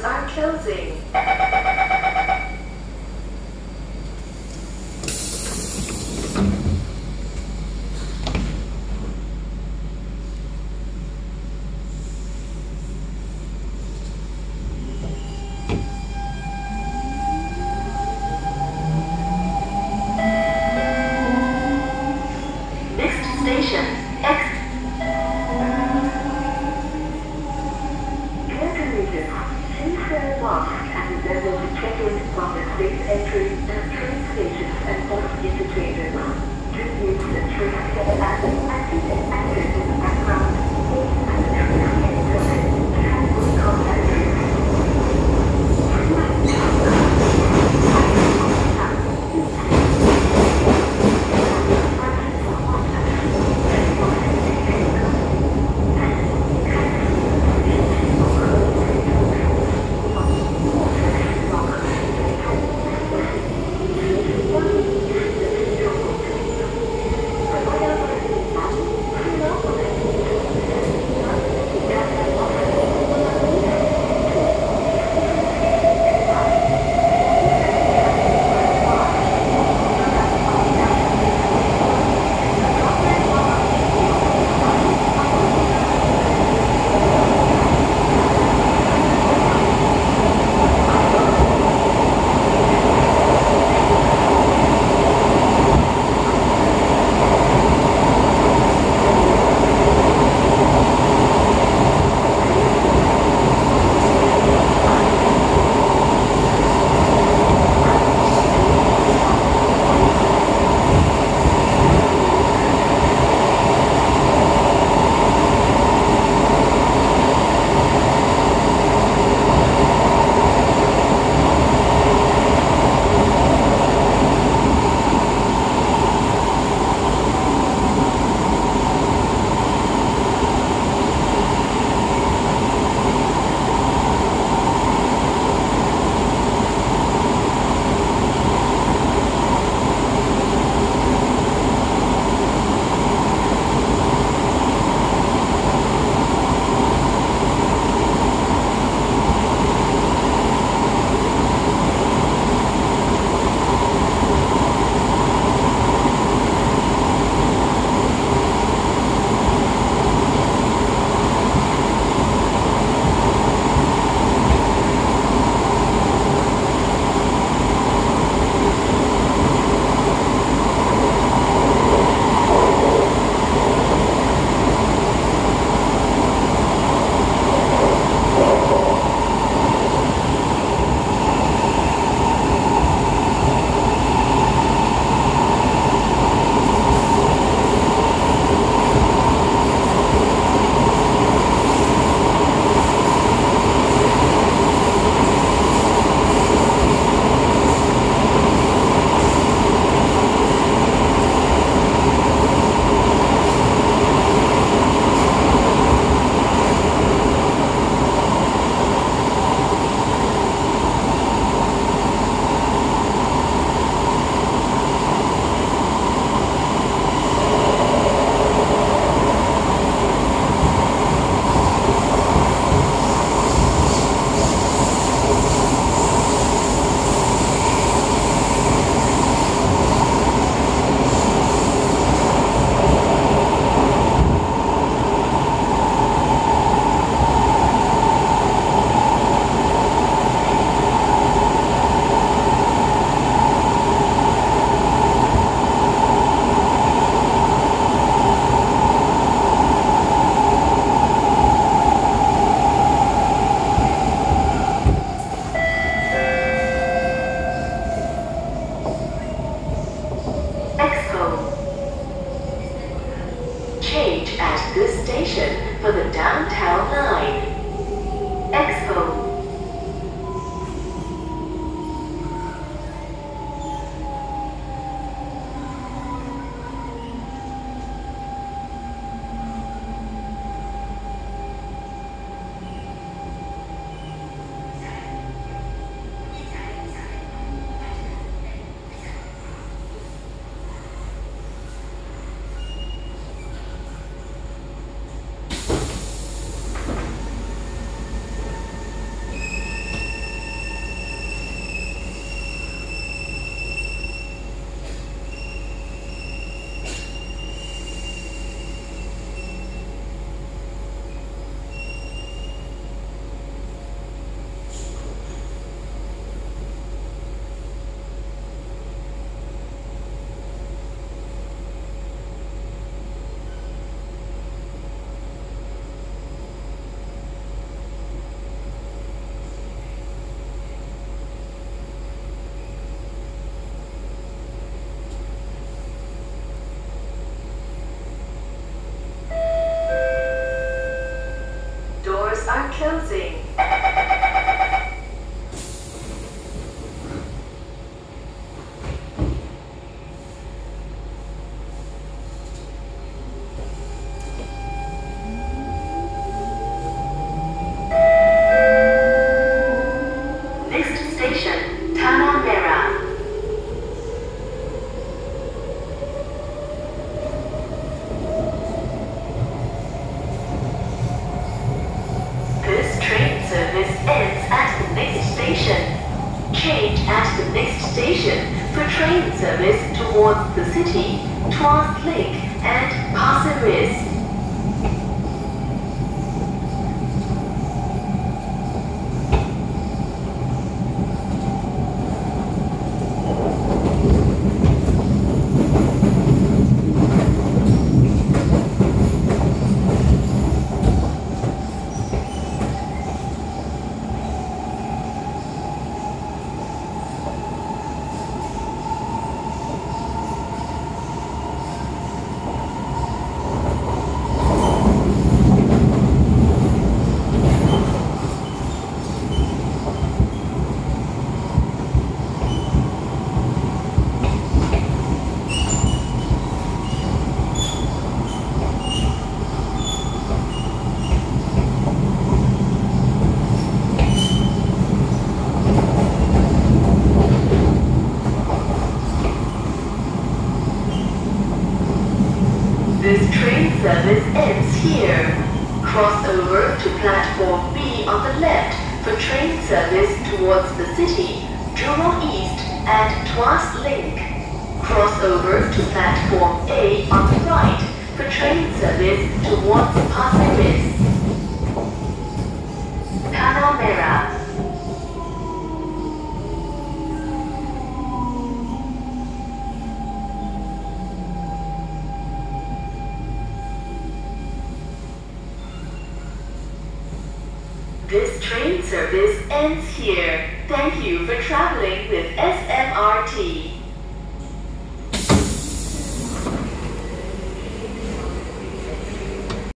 doors are closing. Thank you. are closing. Next station, Tanah Merah. Change at the next station for train service towards the city, Tuas Link and Pasir Ris. This train service ends here. Cross over to platform B on the left for train service towards the city, Jurong East and Tuas Link. Cross over to platform A on the right for train service towards Pasir Ris. Tanah Merah. This train service ends here. Thank you for traveling with SMRT.